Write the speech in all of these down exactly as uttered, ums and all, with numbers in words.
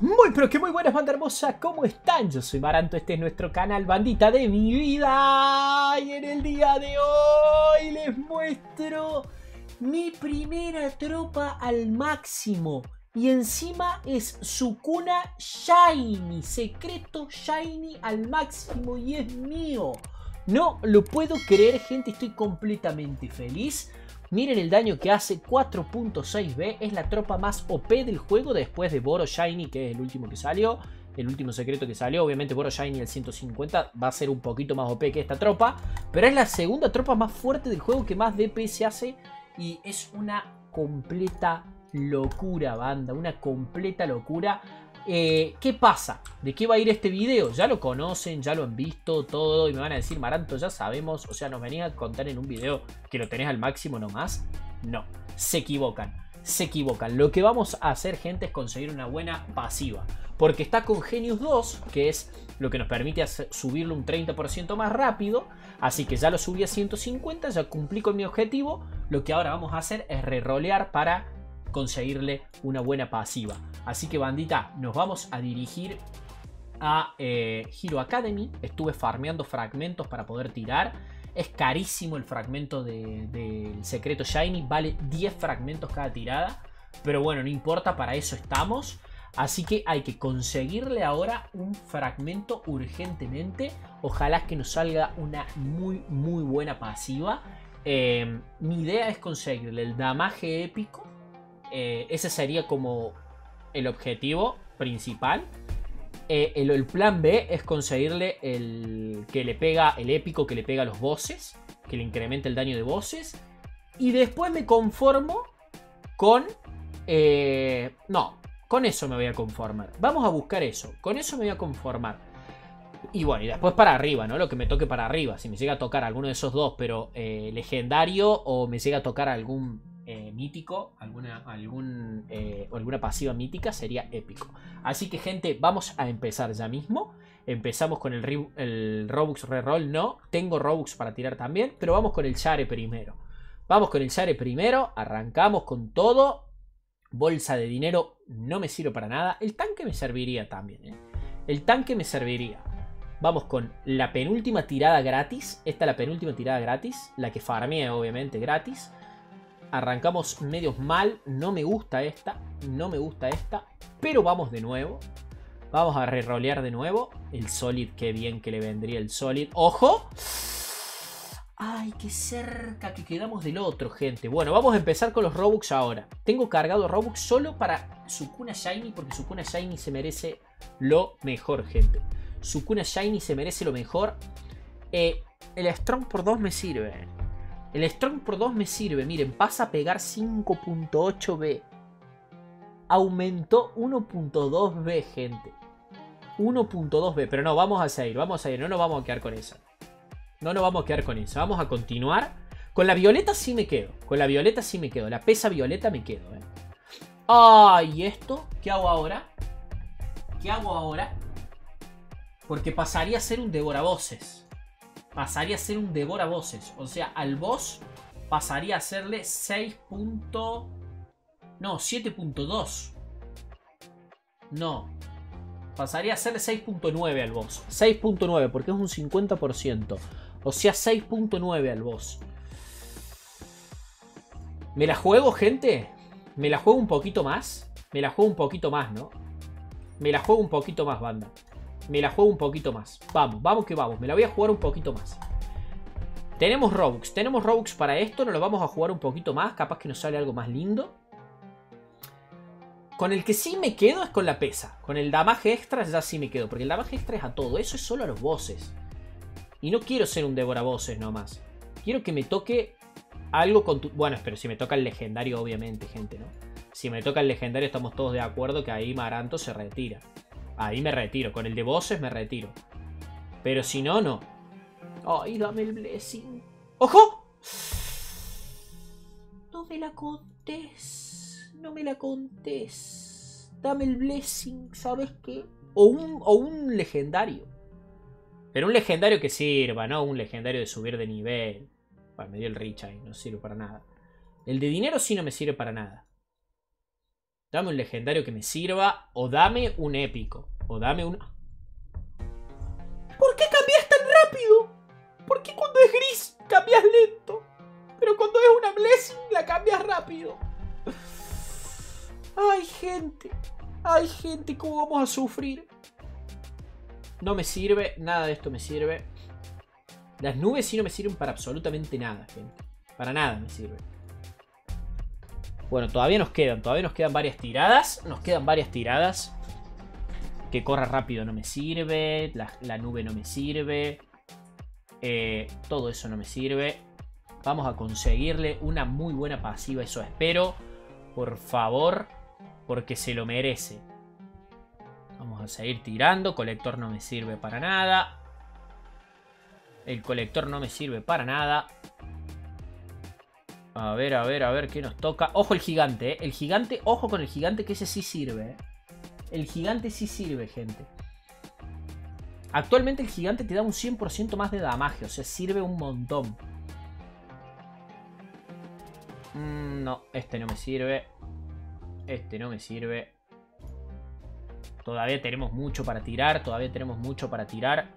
Muy pero que muy buenas, banda hermosa, ¿cómo están? Yo soy Maranto, este es nuestro canal Bandita de mi vida. Y en el día de hoy les muestro mi primera tropa al máximo. Y encima es Sukuna Shiny, secreto Shiny al máximo y es mío. No lo puedo creer, gente, estoy completamente feliz. Miren el daño que hace, cuatro punto seis B, es la tropa más O P del juego después de Boro Shiny, que es el último que salió, el último secreto que salió. Obviamente Boro Shiny al ciento cincuenta va a ser un poquito más O P que esta tropa, pero es la segunda tropa más fuerte del juego que más D P S hace y es una completa locura, banda, una completa locura. Eh, ¿Qué pasa? ¿De qué va a ir este video? Ya lo conocen, ya lo han visto todo y me van a decir, Maranto, ya sabemos, o sea, nos venían a contar en un video que lo tenés al máximo nomás. No, se equivocan, se equivocan. Lo que vamos a hacer, gente, es conseguir una buena pasiva, porque está con Genius dos, que es lo que nos permite subirlo un treinta por ciento más rápido, así que ya lo subí a ciento cincuenta, ya cumplí con mi objetivo. Lo que ahora vamos a hacer es rerolear para conseguirle una buena pasiva. Así que, bandita, nos vamos a dirigir a eh, Hero Academy. Estuve farmeando fragmentos para poder tirar. Es carísimo el fragmento del de, de secreto Shiny. Vale diez fragmentos cada tirada. Pero bueno, no importa, para eso estamos. Así que hay que conseguirle ahora un fragmento urgentemente. Ojalá que nos salga una muy, muy buena pasiva. Eh, mi idea es conseguirle el damaje épico. Eh, ese sería como el objetivo principal. eh, el, el plan B es conseguirle el que le pega el épico, que le pega a los bosses, que le incremente el daño de bosses, y después me conformo con eh, no, con eso me voy a conformar. Vamos a buscar eso, con eso me voy a conformar. Y bueno, y después para arriba, ¿no? Lo que me toque para arriba, si me llega a tocar alguno de esos dos, pero eh, legendario, o me llega a tocar algún Eh, mítico, alguna, algún, eh, alguna pasiva mítica, sería épico. Así que, gente, vamos a empezar ya mismo. Empezamos con el, el Robux Reroll, no. Tengo Robux para tirar también, pero vamos con el Share primero. Vamos con el Share primero, arrancamos con todo. Bolsa de dinero no me sirve para nada. El tanque me serviría también, ¿eh? El tanque me serviría. Vamos con la penúltima tirada gratis. Esta es la penúltima tirada gratis, la que farmeé, obviamente, gratis. Arrancamos medios mal, no me gusta esta, no me gusta esta, pero vamos de nuevo. Vamos a rerolear de nuevo. El Solid, qué bien que le vendría el Solid. ¡Ojo! ¡Ay, qué cerca que quedamos del otro, gente! Bueno, vamos a empezar con los Robux ahora. Tengo cargado Robux solo para Sukuna Shiny, porque Sukuna Shiny se merece lo mejor, gente. Sukuna Shiny se merece lo mejor. Eh, el Strong por dos me sirve. El Strong por dos me sirve. Miren, pasa a pegar cinco punto ocho B. Aumentó uno punto dos B, gente. uno punto dos B. Pero no, vamos a seguir, vamos a ir. No nos vamos a quedar con esa. No nos vamos a quedar con esa. Vamos a continuar. Con la violeta sí me quedo. Con la violeta sí me quedo. La pesa violeta me quedo. ¿eh? Ah, ¿y esto? ¿Qué hago ahora? ¿Qué hago ahora? Porque pasaría a ser un devoraboces. Pasaría a ser un devora voces. O sea, al boss pasaría a hacerle seis. No, siete punto dos. No. Pasaría a hacerle seis punto nueve al boss. seis punto nueve, porque es un cincuenta por ciento. O sea, seis punto nueve al boss. ¿Me la juego, gente? ¿Me la juego un poquito más? Me la juego un poquito más, ¿no? Me la juego un poquito más, banda. Me la juego un poquito más. Vamos, vamos que vamos. Me la voy a jugar un poquito más. Tenemos Robux. Tenemos Robux para esto. Nos lo vamos a jugar un poquito más. Capaz que nos sale algo más lindo. Con el que sí me quedo es con la pesa. Con el damaje extra ya sí me quedo. Porque el damaje extra es a todo. Eso es solo a los bosses. Y no quiero ser un devoraboces nomás. Quiero que me toque algo con tu... Bueno, pero si me toca el legendario, obviamente, gente, ¿no? Si me toca el legendario estamos todos de acuerdo que ahí Maranto se retira. Ahí me retiro. Con el de voces me retiro. Pero si no, no. Ay, dame el blessing. ¡Ojo! No me la contés. No me la contés. Dame el blessing. ¿Sabes qué? O un, o un legendario. Pero un legendario que sirva, ¿no? Un legendario de subir de nivel. Bueno, me dio el Rich ahí. No sirve para nada. El de dinero sí no me sirve para nada. Dame un legendario que me sirva. O dame un épico. O dame un... ¿Por qué cambias tan rápido? ¿Por qué cuando es gris cambias lento? Pero cuando es una blessing la cambias rápido. Ay, gente. Ay, gente, ¿cómo vamos a sufrir? No me sirve. Nada de esto me sirve. Las nubes sí no me sirven para absolutamente nada, gente. Para nada me sirven. Bueno, todavía nos quedan. Todavía nos quedan varias tiradas. Nos quedan varias tiradas. Que corra rápido no me sirve. La, la nube no me sirve. Eh, todo eso no me sirve. Vamos a conseguirle una muy buena pasiva. Eso espero. Por favor. Porque se lo merece. Vamos a seguir tirando. Colector no me sirve para nada. El colector no me sirve para nada. A ver, a ver, a ver qué nos toca. Ojo el gigante, ¿eh? El gigante, ojo con el gigante, que ese sí sirve, ¿eh? El gigante sí sirve, gente. Actualmente el gigante te da un cien por ciento más de damage. O sea, sirve un montón. Mm, no, este no me sirve. Este no me sirve. Todavía tenemos mucho para tirar. Todavía tenemos mucho para tirar.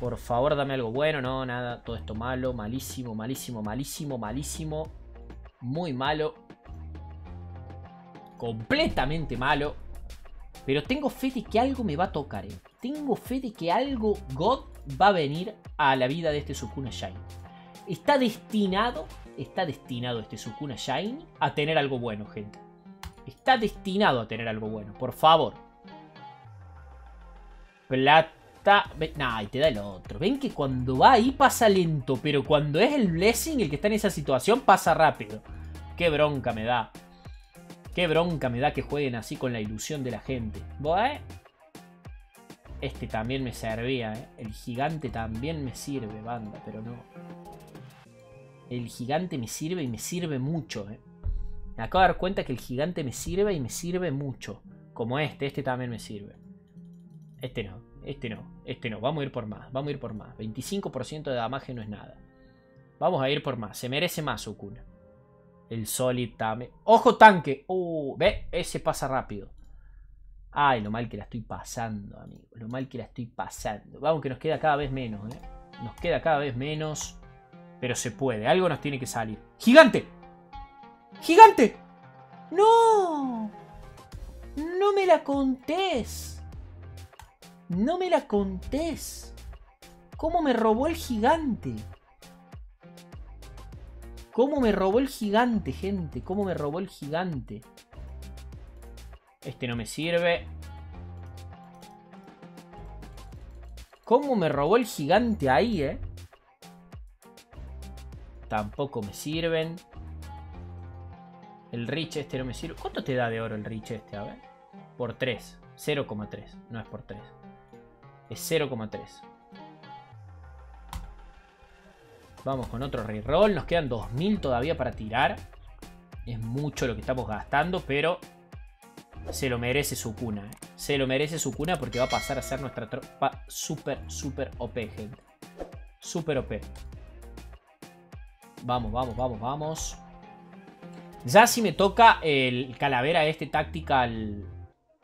Por favor, dame algo bueno. No, nada. Todo esto malo. Malísimo, malísimo, malísimo, malísimo. Muy malo. Completamente malo. Pero tengo fe de que algo me va a tocar, eh. Tengo fe de que algo God va a venir a la vida de este Sukuna Shiny. Está destinado, está destinado este Sukuna Shiny a tener algo bueno, gente. Está destinado a tener algo bueno, por favor. Plata... Nah, y te da el otro. Ven que cuando va ahí pasa lento, pero cuando es el blessing el que está en esa situación pasa rápido. Qué bronca me da. Qué bronca me da que jueguen así con la ilusión de la gente. ¿Boe? Este también me servía, ¿eh? El gigante también me sirve, banda, pero no. El gigante me sirve y me sirve mucho, ¿eh? Me acabo de dar cuenta que el gigante me sirve y me sirve mucho. Como este, este también me sirve. Este no, este no, este no. Vamos a ir por más, vamos a ir por más. veinticinco por ciento de damage no es nada. Vamos a ir por más, se merece más Sukuna. El solid también. ¡Ojo tanque! ¡Uh! ¿Ve? Ese pasa rápido. Ay, lo mal que la estoy pasando, amigo. Lo mal que la estoy pasando. Vamos que nos queda cada vez menos, ¿eh? Nos queda cada vez menos. Pero se puede, algo nos tiene que salir. ¡Gigante! ¡Gigante! ¡No! ¡No me la contés! ¡No me la contés! ¿Cómo me robó el gigante? ¿Cómo me robó el gigante, gente? ¿Cómo me robó el gigante? Este no me sirve. ¿Cómo me robó el gigante ahí, eh? Tampoco me sirven. El Rich este no me sirve. ¿Cuánto te da de oro el Rich este? A ver. Por tres. cero coma tres. No es por tres. Es cero coma tres. Vamos con otro reroll. Nos quedan dos mil todavía para tirar. Es mucho lo que estamos gastando, pero se lo merece Sukuna, ¿eh? Se lo merece Sukuna porque va a pasar a ser nuestra tropa súper, súper O P, gente. Súper O P. Vamos, vamos, vamos, vamos. Ya si me toca el calavera este tactical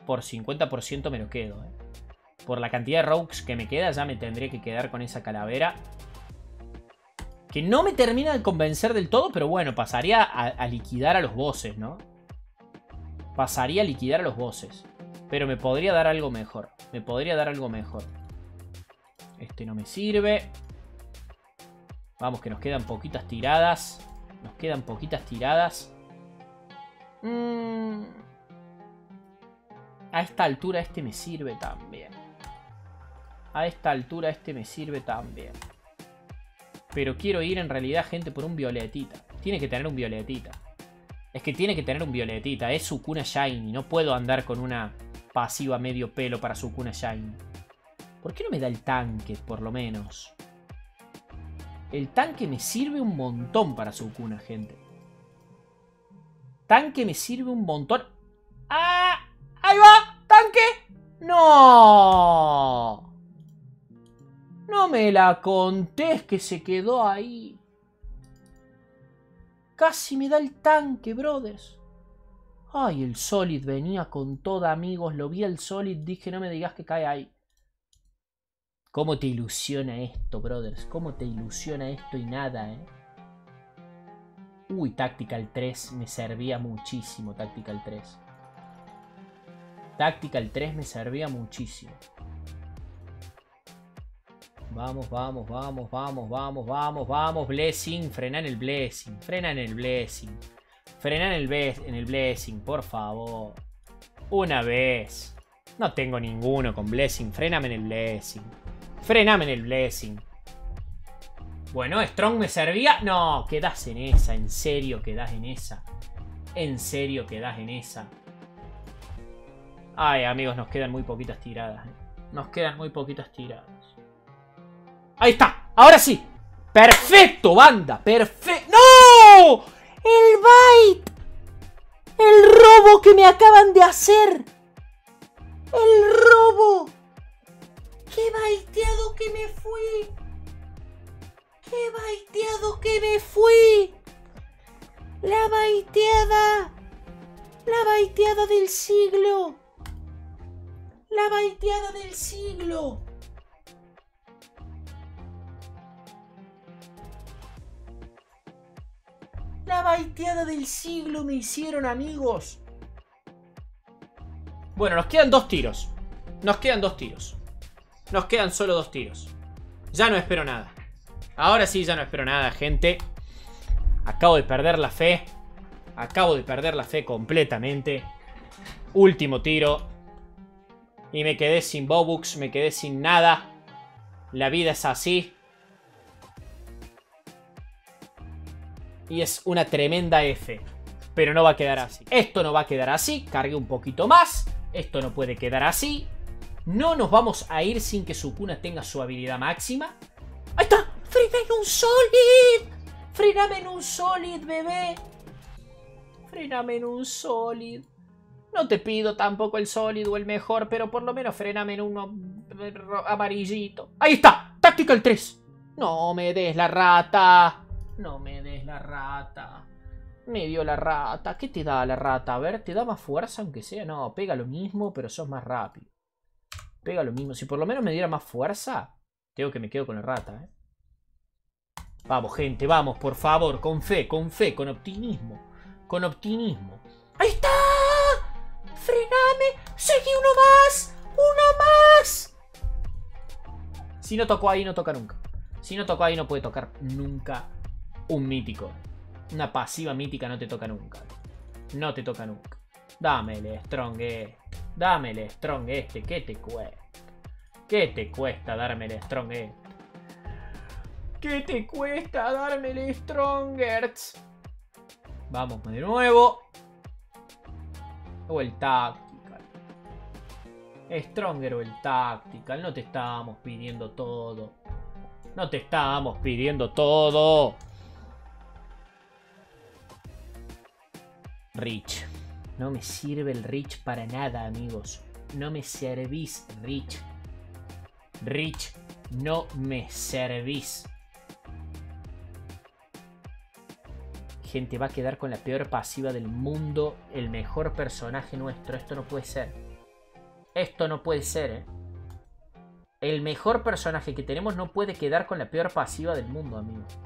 por cincuenta por ciento me lo quedo, ¿eh? Por la cantidad de rogues que me queda ya me tendría que quedar con esa calavera. Que no me termina de convencer del todo, pero bueno, pasaría a, a liquidar a los bosses, ¿no? Pasaría a liquidar a los bosses. Pero me podría dar algo mejor. Me podría dar algo mejor. Este no me sirve. Vamos que nos quedan poquitas tiradas. Nos quedan poquitas tiradas. Mm. A esta altura este me sirve también. A esta altura este me sirve también. Pero quiero ir en realidad, gente, por un violetita. Tiene que tener un violetita. Es que tiene que tener un violetita. Es Sukuna Shiny. No puedo andar con una pasiva medio pelo para Sukuna Shiny. ¿Por qué no me da el tanque, por lo menos? El tanque me sirve un montón para Sukuna, gente. Tanque me sirve un montón. ¡Ah! ¡Ahí va! ¡Tanque! ¡No! No me la contés que se quedó ahí. Casi me da el tanque, brothers. Ay, el Solid venía con todo, amigos. Lo vi el Solid, dije, no me digas que cae ahí. ¿Cómo te ilusiona esto, brothers? ¿Cómo te ilusiona esto y nada, eh? Uy, Tactical tres me servía muchísimo, Tactical tres. Tactical tres me servía muchísimo. Vamos, vamos, vamos, vamos, vamos, vamos, vamos. Blessing, frenan el Blessing, frenan el Blessing. Frenan el en el Blessing, por favor. Una vez. No tengo ninguno con Blessing. Frename en el Blessing. Frename en el Blessing. Bueno, Strong me servía. No, quedás en esa. En serio, quedás en esa. En serio, quedás en esa. Ay, amigos, nos quedan muy poquitas tiradas. ¿eh? Nos quedan muy poquitas tiradas. Ahí está. Ahora sí. Perfecto, banda. Perfecto. ¡No! ¡El bait! ¡El robo que me acaban de hacer! ¡El robo! ¡Qué baiteado que me fui! ¡Qué baiteado que me fui! ¡La baiteada! ¡La baiteada del siglo! ¡La baiteada del siglo! La baiteada del siglo me hicieron, amigos. Bueno, nos quedan dos tiros. Nos quedan dos tiros. Nos quedan solo dos tiros. Ya no espero nada. Ahora sí, ya no espero nada, gente. Acabo de perder la fe. Acabo de perder la fe completamente. Último tiro. Y me quedé sin Bobux. Me quedé sin nada. La vida es así. Y es una tremenda F. Pero no va a quedar así. Esto no va a quedar así. Cargué un poquito más. Esto no puede quedar así. No nos vamos a ir sin que Sukuna tenga su habilidad máxima. ¡Ahí está! ¡Frename en un Solid! ¡Frename en un Solid, bebé! ¡Frename en un Solid! No te pido tampoco el Solid o el mejor, pero por lo menos frename en uno amarillito. ¡Ahí está! Tactical tres. ¡No me des la rata! No me des la rata. Me dio la rata. ¿Qué te da la rata? A ver, ¿te da más fuerza aunque sea? No, pega lo mismo, pero sos más rápido. Pega lo mismo. Si por lo menos me diera más fuerza, tengo que me quedo con la rata, ¿eh? Vamos, gente, vamos, por favor. Con fe, con fe, con optimismo. Con optimismo. ¡Ahí está! ¡Frename! ¡Seguí uno más! ¡Uno más! Si no tocó ahí, no toca nunca. Si no tocó ahí, no puede tocar nunca. Un mítico. Una pasiva mítica no te toca nunca. No te toca nunca. Dame el strong este. Dame el strong este. ¿Qué te cuesta? ¿Qué te cuesta darme el strong este? ¿Qué te cuesta darme el stronger? Vamos de nuevo. O el tactical. Stronger o el tactical. No te estábamos pidiendo todo. No te estábamos pidiendo todo. Rich. No me sirve el Rich para nada, amigos. No me servís, Rich. Rich, no me servís. Gente, va a quedar con la peor pasiva del mundo el mejor personaje nuestro. Esto no puede ser. Esto no puede ser, ¿eh? El mejor personaje que tenemos no puede quedar con la peor pasiva del mundo, amigos.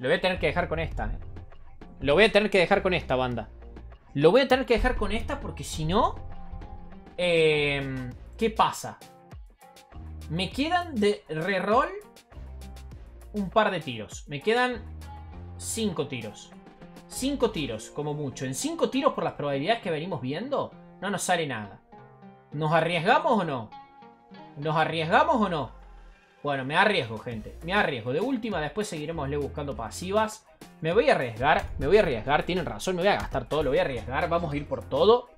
Lo voy a tener que dejar con esta, eh. Lo voy a tener que dejar con esta, banda. Lo voy a tener que dejar con esta porque si no... Eh, ¿qué pasa? Me quedan de reroll un par de tiros. Me quedan cinco tiros. Cinco tiros, como mucho. En cinco tiros, por las probabilidades que venimos viendo, no nos sale nada. ¿Nos arriesgamos o no? ¿Nos arriesgamos o no? Bueno, me arriesgo, gente. Me arriesgo. De última, después seguiremos buscando pasivas. Me voy a arriesgar. Me voy a arriesgar. Tienen razón. Me voy a gastar todo. Lo voy a arriesgar. Vamos a ir por todo.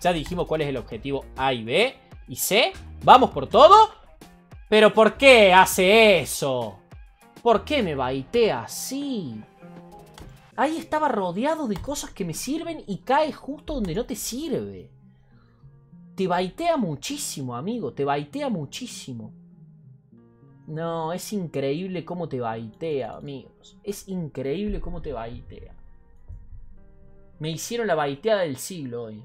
Ya dijimos cuál es el objetivo A y B. Y C. Vamos por todo. Pero ¿por qué hace eso? ¿Por qué me baitea así? Ahí estaba rodeado de cosas que me sirven y cae justo donde no te sirve. Te baitea muchísimo, amigo. Te baitea muchísimo. No, es increíble cómo te baitea, amigos. Es increíble cómo te baitea. Me hicieron la baiteada del siglo hoy.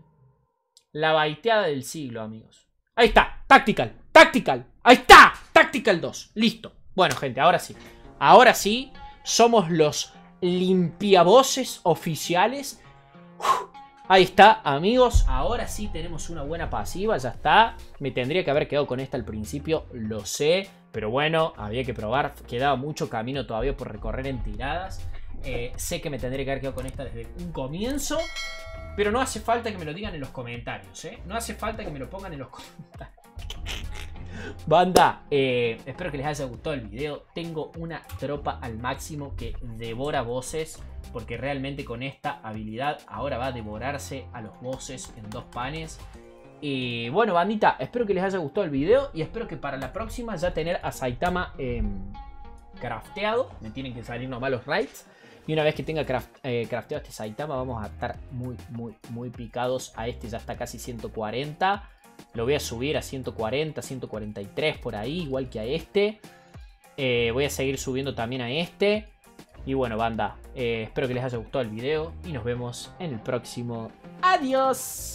La baiteada del siglo, amigos. Ahí está, Tactical, Tactical. Ahí está, Tactical dos, listo. Bueno, gente, ahora sí. Ahora sí, somos los limpiavoces oficiales. Uf, ahí está, amigos. Ahora sí tenemos una buena pasiva, ya está. Me tendría que haber quedado con esta al principio, lo sé. Pero bueno, había que probar. Quedaba mucho camino todavía por recorrer en tiradas. Eh, sé que me tendré que haber quedado con esta desde un comienzo, pero no hace falta que me lo digan en los comentarios, ¿eh? No hace falta que me lo pongan en los comentarios. Banda, eh, espero que les haya gustado el video. Tengo una tropa al máximo que devora voces, porque realmente con esta habilidad ahora va a devorarse a los voces en dos panes. Y eh, bueno, bandita, espero que les haya gustado el video y espero que para la próxima ya tener a Saitama eh, crafteado. Me tienen que salir nomás los raids. Y una vez que tenga craft, eh, crafteado este Saitama, vamos a estar muy, muy, muy picados. A este ya está casi ciento cuarenta. Lo voy a subir a ciento cuarenta, ciento cuarenta y tres por ahí, igual que a este. Eh, voy a seguir subiendo también a este. Y bueno, banda, eh, espero que les haya gustado el video y nos vemos en el próximo. ¡Adiós!